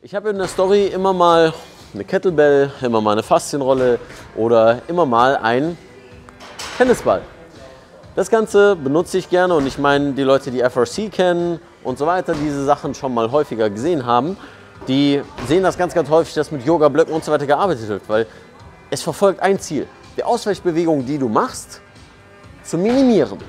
Ich habe in der Story immer mal eine Kettlebell, immer mal eine Faszienrolle oder immer mal einen Tennisball. Das Ganze benutze ich gerne und ich meine, die Leute, die FRC kennen und so weiter, diese Sachen schon mal häufiger gesehen haben, die sehen das ganz, ganz häufig, dass mit Yoga-Blöcken und so weiter gearbeitet wird, weil es verfolgt ein Ziel, die Ausweichbewegung, die du machst, zu minimieren.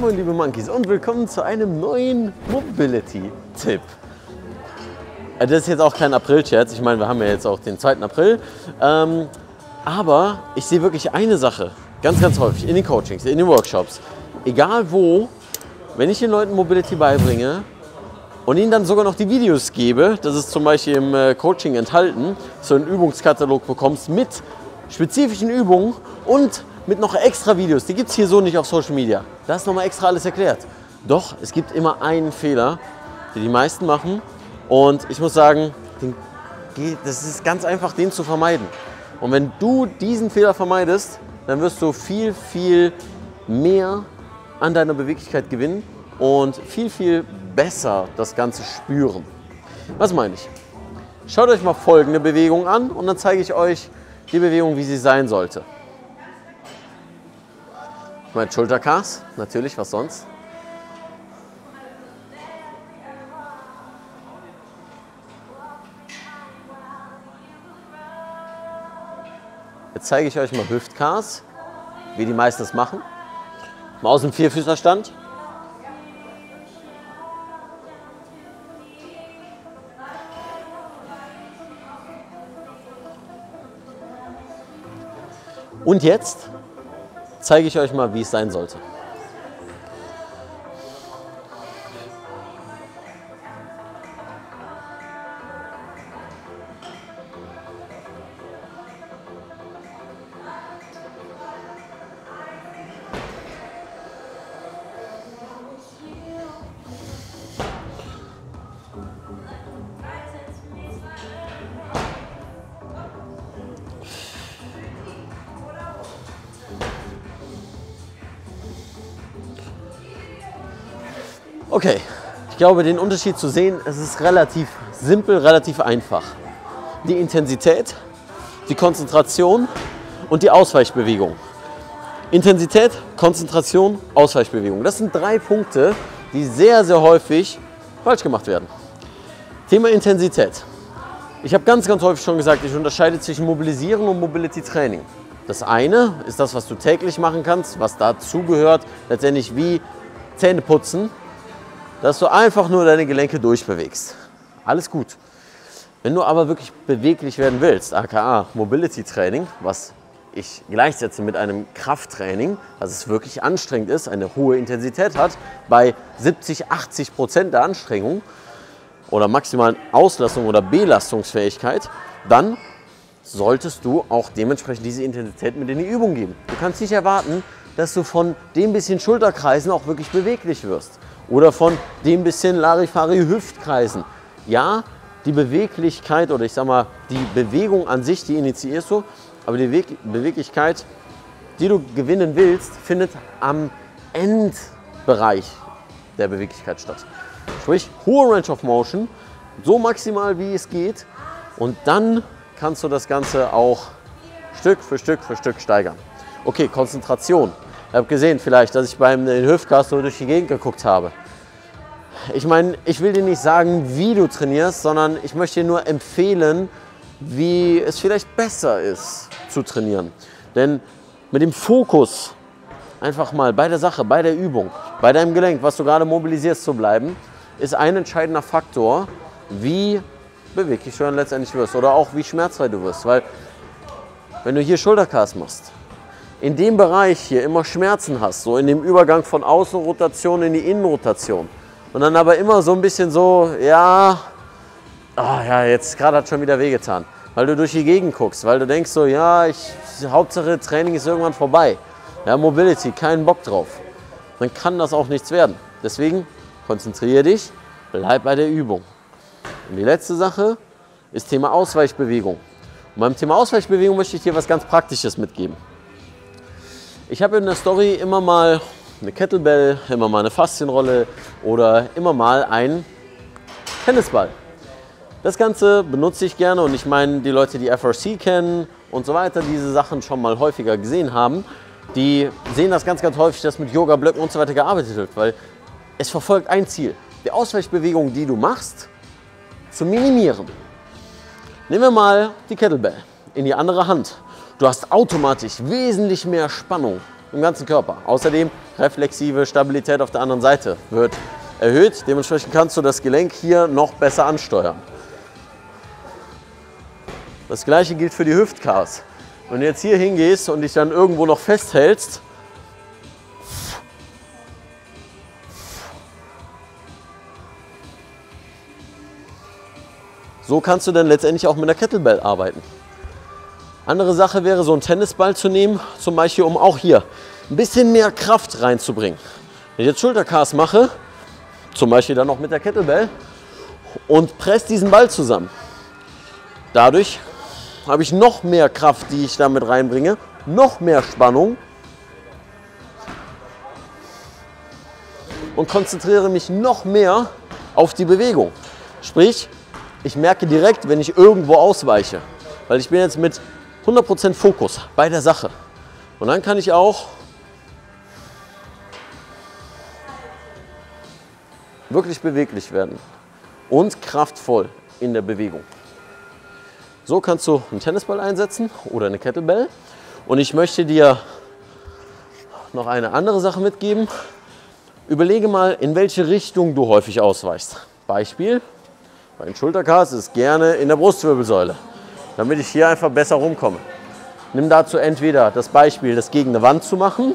Moin liebe Monkeys und willkommen zu einem neuen Mobility-Tipp. Das ist jetzt auch kein April-Scherz, ich meine, wir haben ja jetzt auch den 2. April. Aber ich sehe wirklich eine Sache, ganz, ganz häufig, in den Coachings, in den Workshops. Egal wo, wenn ich den Leuten Mobility beibringe und ihnen dann sogar noch die Videos gebe, das ist zum Beispiel im Coaching enthalten, so einen Übungskatalog bekommst mit spezifischen Übungen und mit noch extra Videos, die gibt es hier so nicht auf Social Media. Da ist nochmal extra alles erklärt. Doch, es gibt immer einen Fehler, den die meisten machen. Und ich muss sagen, das ist ganz einfach, den zu vermeiden. Und wenn du diesen Fehler vermeidest, dann wirst du viel, viel mehr an deiner Beweglichkeit gewinnen und viel, viel besser das Ganze spüren. Was meine ich? Schaut euch mal folgende Bewegung an und dann zeige ich euch die Bewegung, wie sie sein sollte. Ich meine Schultercars, natürlich, was sonst? Jetzt zeige ich euch mal Hüftcars, wie die meisten das machen. Mal aus dem Vierfüßlerstand. Und jetzt zeige ich euch mal, wie es sein sollte. Okay, ich glaube, den Unterschied zu sehen, es ist relativ simpel, relativ einfach. Die Intensität, die Konzentration und die Ausweichbewegung. Intensität, Konzentration, Ausweichbewegung. Das sind 3 Punkte, die sehr, sehr häufig falsch gemacht werden. Thema Intensität. Ich habe ganz, ganz häufig schon gesagt, ich unterscheide zwischen Mobilisieren und Mobility-Training. Das eine ist das, was du täglich machen kannst, was dazu gehört, letztendlich wie Zähne putzen. Dass du einfach nur deine Gelenke durchbewegst. Alles gut. Wenn du aber wirklich beweglich werden willst, aka Mobility Training, was ich gleichsetze mit einem Krafttraining, dass es wirklich anstrengend ist, eine hohe Intensität hat, bei 70–80% der Anstrengung oder maximalen Auslastung oder Belastungsfähigkeit, dann solltest du auch dementsprechend diese Intensität mit in die Übung geben. Du kannst nicht erwarten, dass du von dem bisschen Schulterkreisen auch wirklich beweglich wirst. Oder von dem bisschen Larifari-Hüftkreisen. Ja, die Beweglichkeit oder ich sag mal, die Bewegung an sich, die initiierst du, aber die Beweglichkeit, die du gewinnen willst, findet am Endbereich der Beweglichkeit statt. Sprich, hohe Range of Motion, so maximal wie es geht und dann kannst du das Ganze auch Stück für Stück steigern. Okay, Konzentration. Ich habe gesehen vielleicht, dass ich beim Hüftcast so durch die Gegend geguckt habe. Ich meine, ich will dir nicht sagen, wie du trainierst, sondern ich möchte dir nur empfehlen, wie es vielleicht besser ist zu trainieren. Denn mit dem Fokus einfach mal bei der Sache, bei der Übung, bei deinem Gelenk, was du gerade mobilisierst, zu bleiben, ist ein entscheidender Faktor, wie beweglich du dann letztendlich wirst oder auch wie schmerzfrei du wirst. Weil wenn du hier Schultercast machst, in dem Bereich hier immer Schmerzen hast, so in dem Übergang von Außenrotation in die Innenrotation und dann aber immer so ein bisschen so, ja, ah ja, jetzt gerade hat schon wieder wehgetan, weil du durch die Gegend guckst, weil du denkst so, ja, Hauptsache Training ist irgendwann vorbei, ja, Mobility, keinen Bock drauf, dann kann das auch nichts werden. Deswegen konzentriere dich, bleib bei der Übung. Und die letzte Sache ist Thema Ausweichbewegung. Und beim Thema Ausweichbewegung möchte ich dir was ganz Praktisches mitgeben. Ich habe in der Story immer mal eine Kettlebell, immer mal eine Faszienrolle oder immer mal einen Tennisball. Das Ganze benutze ich gerne und ich meine, die Leute, die FRC kennen und so weiter, diese Sachen schon mal häufiger gesehen haben, die sehen das ganz häufig, dass mit Yoga-Blöcken und so weiter gearbeitet wird, weil es verfolgt ein Ziel, die Ausweichbewegung, die du machst, zu minimieren. Nehmen wir mal die Kettlebell in die andere Hand. Du hast automatisch wesentlich mehr Spannung im ganzen Körper. Außerdem reflexive Stabilität auf der anderen Seite wird erhöht. Dementsprechend kannst du das Gelenk hier noch besser ansteuern. Das gleiche gilt für die Hüftcars. Wenn du jetzt hier hingehst und dich dann irgendwo noch festhältst, so kannst du dann letztendlich auch mit einer Kettlebell arbeiten. Andere Sache wäre, so einen Tennisball zu nehmen, zum Beispiel, um auch hier ein bisschen mehr Kraft reinzubringen. Wenn ich jetzt Schultercars mache, zum Beispiel dann noch mit der Kettlebell und presse diesen Ball zusammen. Dadurch habe ich noch mehr Kraft, die ich damit reinbringe, noch mehr Spannung und konzentriere mich noch mehr auf die Bewegung. Sprich, ich merke direkt, wenn ich irgendwo ausweiche, weil ich bin jetzt mit 100% Fokus bei der Sache. Und dann kann ich auch wirklich beweglich werden und kraftvoll in der Bewegung. So kannst du einen Tennisball einsetzen oder eine Kettlebell. Und ich möchte dir noch eine andere Sache mitgeben. Überlege mal, in welche Richtung du häufig ausweichst. Beispiel. Bei den Schultercars ist gerne in der Brustwirbelsäule, damit ich hier einfach besser rumkomme. Nimm dazu entweder das Beispiel, das gegen eine Wand zu machen.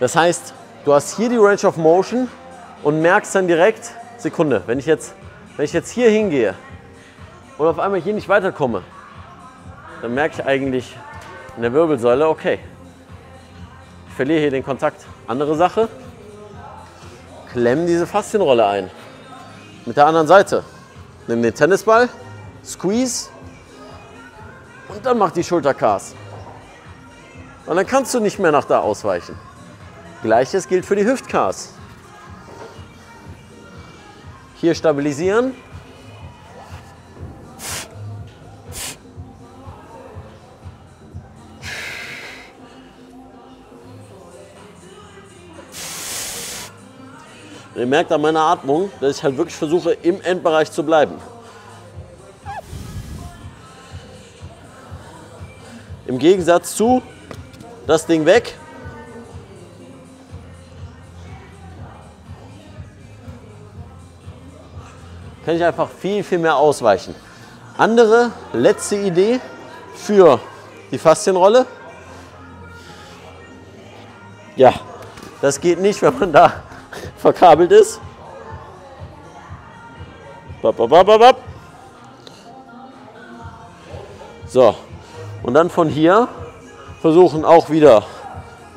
Das heißt, du hast hier die Range of Motion und merkst dann direkt, Sekunde, wenn ich jetzt hier hingehe und auf einmal hier nicht weiterkomme, dann merke ich eigentlich in der Wirbelsäule, okay, ich verliere hier den Kontakt. Andere Sache. Klemm diese Faszienrolle ein. Mit der anderen Seite. Nimm den Tennisball, squeeze und dann mach die Schultercars. Und dann kannst du nicht mehr nach da ausweichen. Gleiches gilt für die Hüftcars. Hier stabilisieren. Ihr merkt an meiner Atmung, dass ich halt wirklich versuche, im Endbereich zu bleiben. Im Gegensatz zu, das Ding weg. Kann ich einfach viel mehr ausweichen. Andere, letzte Idee für die Faszienrolle. Ja, das geht nicht, wenn man da verkabelt ist. So, und dann von hier versuchen auch wieder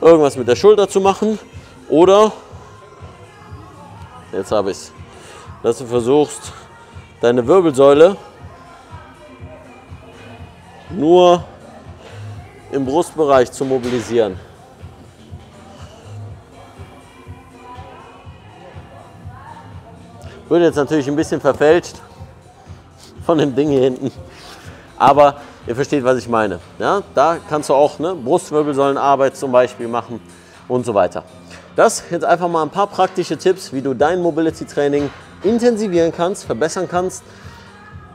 irgendwas mit der Schulter zu machen oder, jetzt habe ich es, dass du versuchst, deine Wirbelsäule nur im Brustbereich zu mobilisieren. Wird jetzt natürlich ein bisschen verfälscht von dem Ding hier hinten, aber ihr versteht, was ich meine. Ja, da kannst du auch eine Brustwirbelsäulenarbeit zum Beispiel machen und so weiter. Das jetzt einfach mal ein paar praktische Tipps, wie du dein Mobility-Training intensivieren kannst, verbessern kannst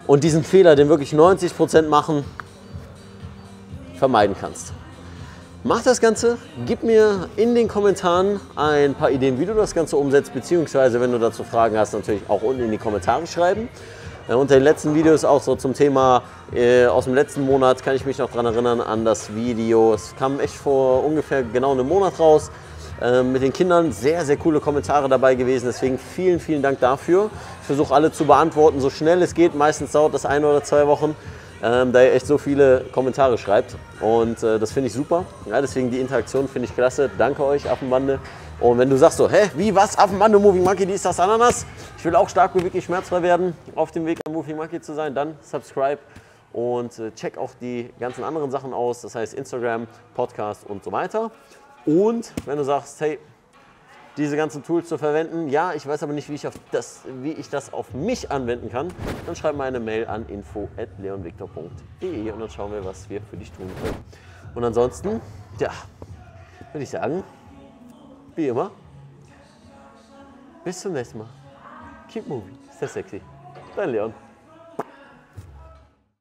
und diesen Fehler, den wirklich 90% machen, vermeiden kannst. Mach das Ganze, gib mir in den Kommentaren ein paar Ideen, wie du das Ganze umsetzt, beziehungsweise wenn du dazu Fragen hast, natürlich auch unten in die Kommentare schreiben. Unter den letzten Videos auch so zum Thema aus dem letzten Monat kann ich mich noch daran erinnern an das Video. Es kam echt vor ungefähr genau einem Monat raus mit den Kindern. Sehr coole Kommentare dabei gewesen, deswegen vielen Dank dafür. Ich versuche alle zu beantworten, so schnell es geht. Meistens dauert das 1 oder 2 Wochen. da ihr echt so viele Kommentare schreibt. Und das finde ich super. Ja, deswegen die Interaktion finde ich klasse. Danke euch, Affenbande. Und wenn du sagst so, hä, wie, was, Affenbande, Moving Monkey, dies, das, Ananas. Ich will auch stark und wirklich schmerzfrei werden, auf dem Weg an Moving Monkey zu sein. Dann subscribe und check auch die ganzen anderen Sachen aus. Das heißt Instagram, Podcast und so weiter. Und wenn du sagst, hey, diese ganzen Tools zu verwenden, ja, ich weiß aber nicht, wie ich das auf mich anwenden kann, dann schreib mal eine Mail an info@leonvictor.de und dann schauen wir, was wir für dich tun können. Und ansonsten, ja, würde ich sagen, wie immer, bis zum nächsten Mal. Keep moving, stay sexy. Dein Leon.